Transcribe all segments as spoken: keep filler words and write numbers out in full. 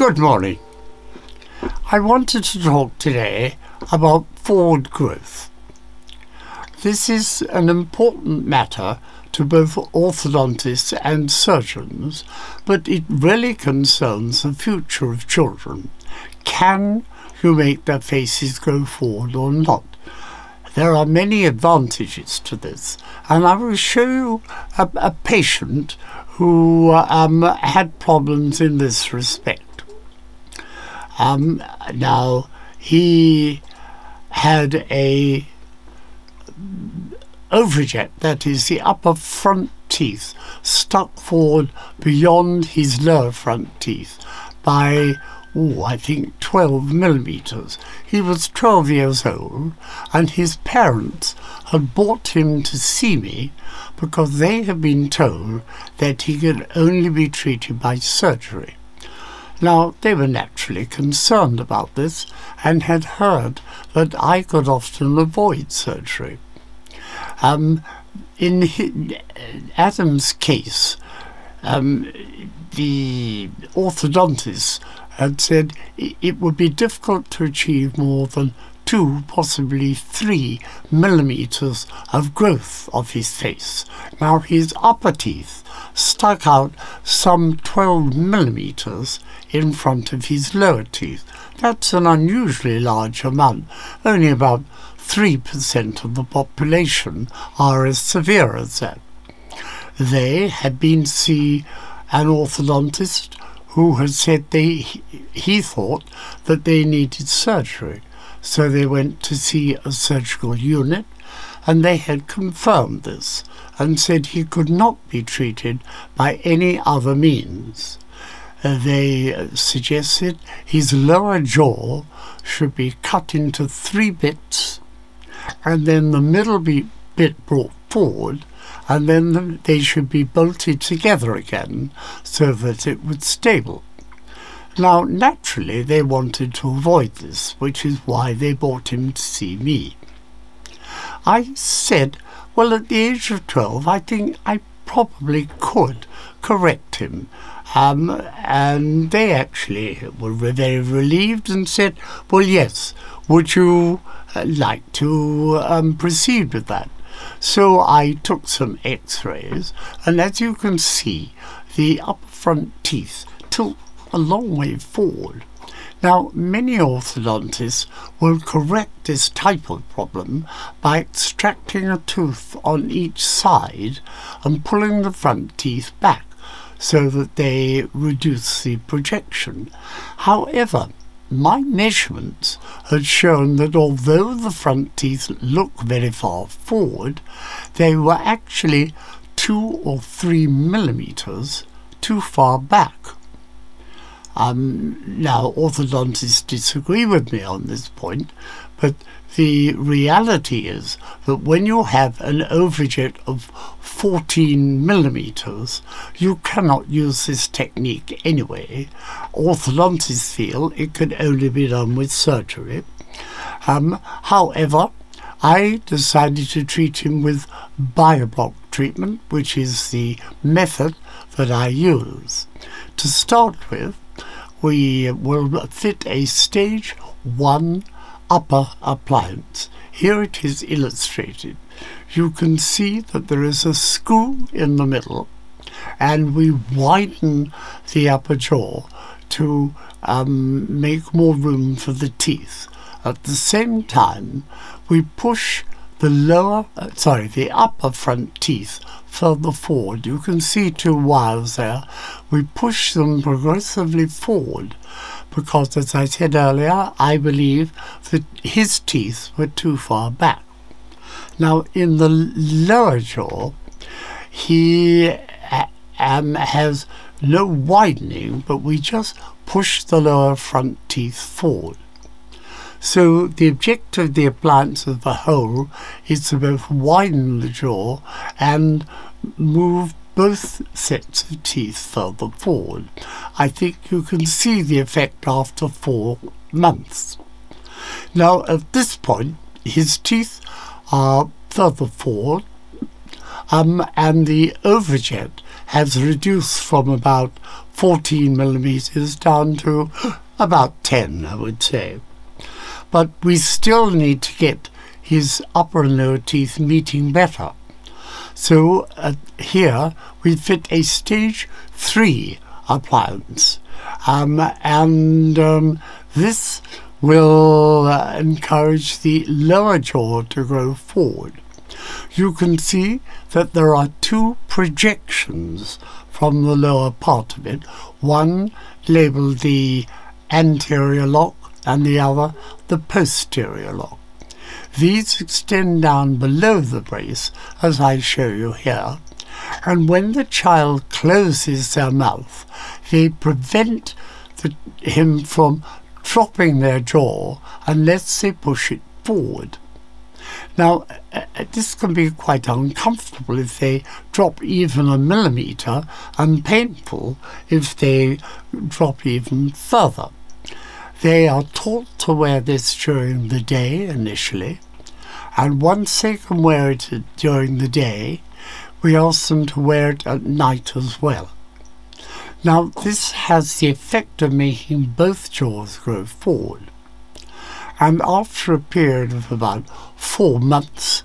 Good morning. I wanted to talk today about forward growth. This is an important matter to both orthodontists and surgeons, but it really concerns the future of children. Can you make their faces grow forward or not? There are many advantages to this, and I will show you a, a patient who um, had problems in this respect. Um, now, he had a overjet, that is the upper front teeth, stuck forward beyond his lower front teeth by, oh, I think twelve millimetres. He was twelve years old, and his parents had brought him to see me because they had been told that he could only be treated by surgery. Now, they were naturally concerned about this and had heard that I could often avoid surgery. Um, in his, Adam's case, um, the orthodontist had said it would be difficult to achieve more than two, possibly three millimetres of growth of his face. Now, his upper teeth stuck out some twelve millimetres in front of his lower teeth. That's an unusually large amount. Only about three percent of the population are as severe as that. They had been to see an orthodontist who had said they, he thought that they needed surgery. So they went to see a surgical unit, and they had confirmed this and said he could not be treated by any other means. Uh, they suggested his lower jaw should be cut into three bits, and then the middle bit brought forward, and then they should be bolted together again so that it would stable. Now, naturally, they wanted to avoid this, which is why they brought him to see me. I said, well, at the age of twelve, I think I probably could correct him. Um, and they actually were very relieved and said, well, yes, would you uh, like to um, proceed with that? So I took some x-rays, and as you can see, the upper front teeth tilt a long way forward. Now, many orthodontists will correct this type of problem by extracting a tooth on each side and pulling the front teeth back so that they reduce the projection. However, my measurements had shown that although the front teeth look very far forward, they were actually two or three millimetres too far back. Um, now, orthodontists disagree with me on this point, but the reality is that when you have an overjet of fourteen millimetres, you cannot use this technique anyway. Orthodontists feel it could only be done with surgery. Um, however, I decided to treat him with Bioblock treatment, which is the method that I use. To start with, we will fit a stage one upper appliance. Here it is illustrated. You can see that there is a screw in the middle, and we widen the upper jaw to um, make more room for the teeth. At the same time, we push the lower, sorry, the upper front teeth further forward. You can see two wires there. We push them progressively forward because, as I said earlier, I believe that his teeth were too far back. Now, in the lower jaw, he um, has no widening, but we just push the lower front teeth forward. So the objective of the appliance as a whole is to both widen the jaw and move both sets of teeth further forward. I think you can see the effect after four months. Now, at this point, his teeth are further forward, um, and the overjet has reduced from about fourteen millimeters down to about ten, I would say. But we still need to get his upper and lower teeth meeting better. So uh, here we fit a stage three appliance. Um, and um, this will uh, encourage the lower jaw to grow forward. You can see that there are two projections from the lower part of it, one labelled the anterior lock and the other the posterior lock. These extend down below the brace, as I show you here, and when the child closes their mouth, they prevent the, him from dropping their jaw unless they push it forward. Now, uh, this can be quite uncomfortable if they drop even a millimetre, and painful if they drop even further. They are taught to wear this during the day initially, and once they can wear it during the day, we ask them to wear it at night as well. Now, this has the effect of making both jaws grow forward. And after a period of about four months,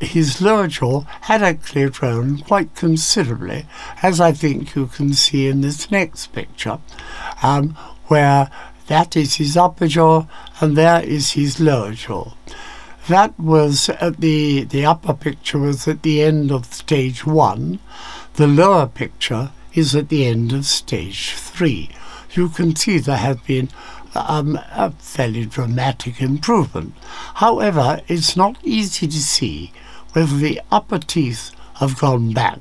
his lower jaw had actually grown quite considerably, as I think you can see in this next picture, um, where that is his upper jaw and there is his lower jaw. That was at the, the upper picture was at the end of stage one. The lower picture is at the end of stage three. You can see there have been Um, a fairly dramatic improvement. However, it's not easy to see whether the upper teeth have gone back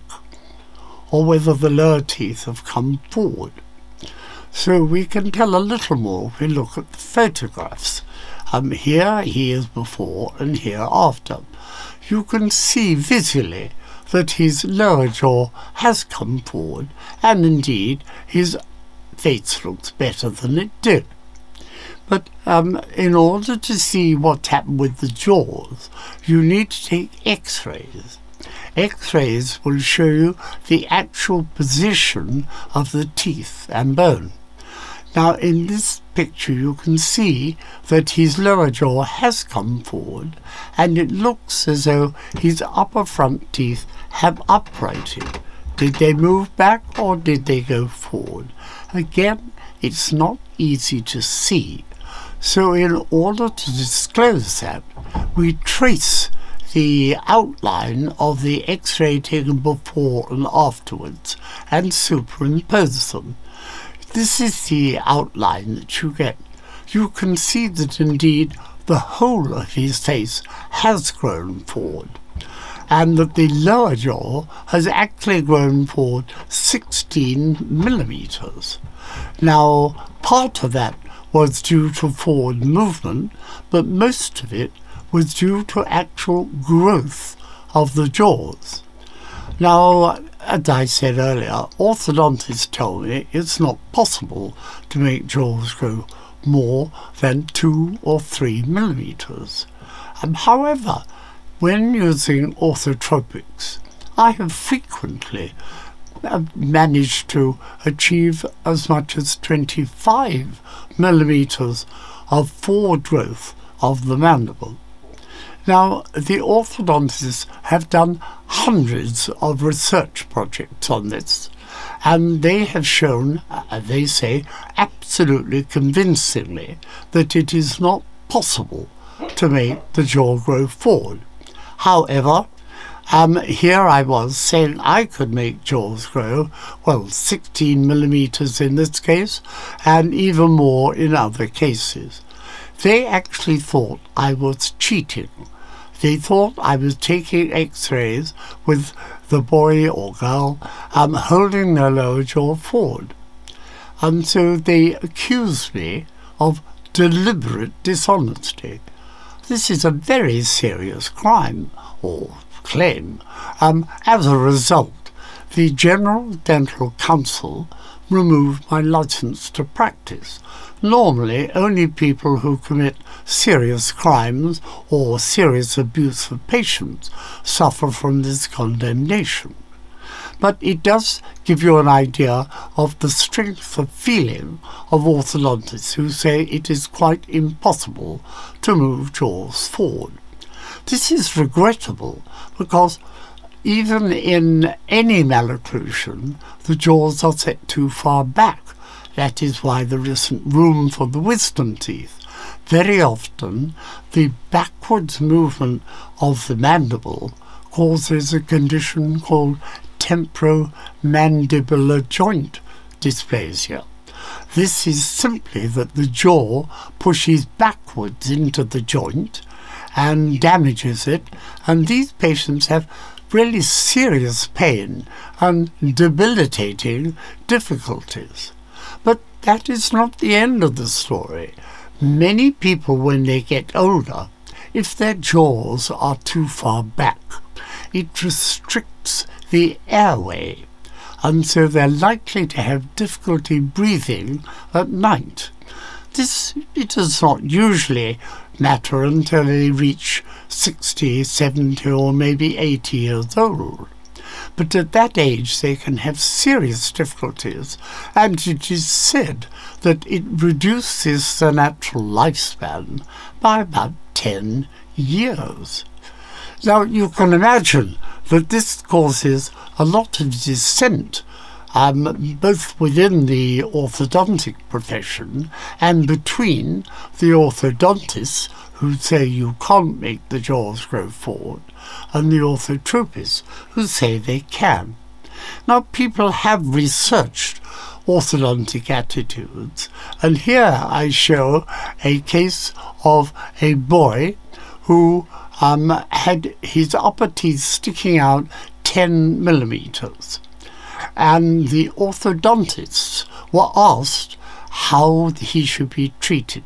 or whether the lower teeth have come forward. So we can tell a little more if we look at the photographs. Um, here he is before and here after. You can see visually that his lower jaw has come forward, and indeed his face looks better than it did. But um, in order to see what's happened with the jaws, you need to take x-rays. X-rays will show you the actual position of the teeth and bone. Now, in this picture, you can see that his lower jaw has come forward, and it looks as though his upper front teeth have uprighted. Did they move back or did they go forward? Again, it's not easy to see. So in order to disclose that, we trace the outline of the x-ray taken before and afterwards and superimpose them. This is the outline that you get. You can see that indeed the whole of his face has grown forward, and that the lower jaw has actually grown forward sixteen millimeters. Now, part of that was due to forward movement, but most of it was due to actual growth of the jaws. Now, as I said earlier, orthodontists told me it's not possible to make jaws grow more than two or three millimeters. Um, however, when using orthotropics, I have frequently managed to achieve as much as twenty-five millimeters of forward growth of the mandible. Now, the orthodontists have done hundreds of research projects on this, and they have shown, they say, absolutely convincingly that it is not possible to make the jaw grow forward. However, Um, here I was saying I could make jaws grow, well, sixteen millimeters in this case, and even more in other cases. They actually thought I was cheating. They thought I was taking x-rays with the boy or girl um, holding their lower jaw forward. And so they accused me of deliberate dishonesty. This is a very serious crime, or claim. Um, as a result, the General Dental Council removed my license to practice. Normally, only people who commit serious crimes or serious abuse of patients suffer from this condemnation. but it does give you an idea of the strength of feeling of orthodontists who say it is quite impossible to move jaws forward. This is regrettable because even in any malocclusion, the jaws are set too far back. That is why there isn't room for the wisdom teeth. Very often, the backwards movement of the mandible causes a condition called temporomandibular joint dysplasia. This is simply that the jaw pushes backwards into the joint and damages it, and these patients have really serious pain and debilitating difficulties. But that is not the end of the story. Many people, when they get older, if their jaws are too far back, it restricts the airway, and so they're likely to have difficulty breathing at night. This it does not usually matter until they reach sixty, seventy or maybe eighty years old. But at that age they can have serious difficulties, and it is said that it reduces the natural lifespan by about ten years. Now you can imagine that this causes a lot of dissent Um, both within the orthodontic profession and between the orthodontists, who say you can't make the jaws grow forward, and the orthotropists, who say they can. Now, people have researched orthodontic attitudes, and here I show a case of a boy who um, had his upper teeth sticking out ten millimeters. And the orthodontists were asked how he should be treated.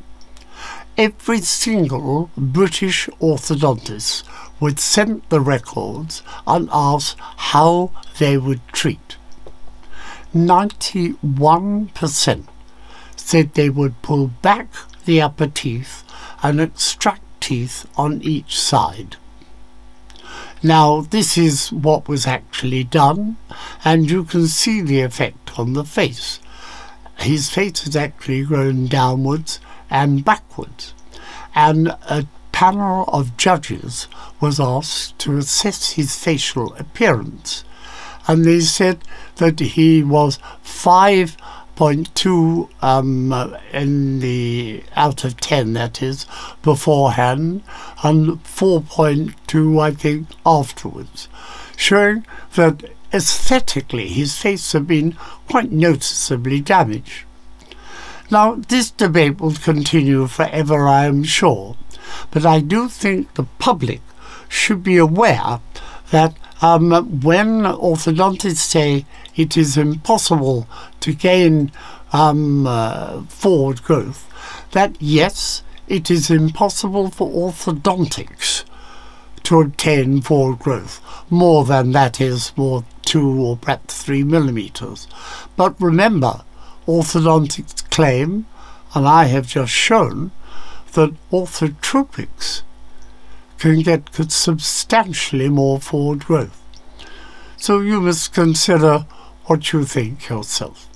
Every single British orthodontist would send the records and ask how they would treat. ninety-one percent said they would pull back the upper teeth and extract teeth on each side. Now, this is what was actually done, and you can see the effect on the face. His face has actually grown downwards and backwards, and a panel of judges was asked to assess his facial appearance, and they said that he was five point two um, in the out of ten, that is, beforehand, and four point two, I think, afterwards, showing that aesthetically his face had been quite noticeably damaged. Now, this debate will continue forever, I am sure, but I do think the public should be aware that Um, when orthodontists say it is impossible to gain um, uh, forward growth, that yes, it is impossible for orthodontics to obtain forward growth, more than that is, more two or perhaps three millimeters. But remember, orthodontics claim, and I have just shown, that orthotropics can get substantially more forward growth. So you must consider what you think yourself.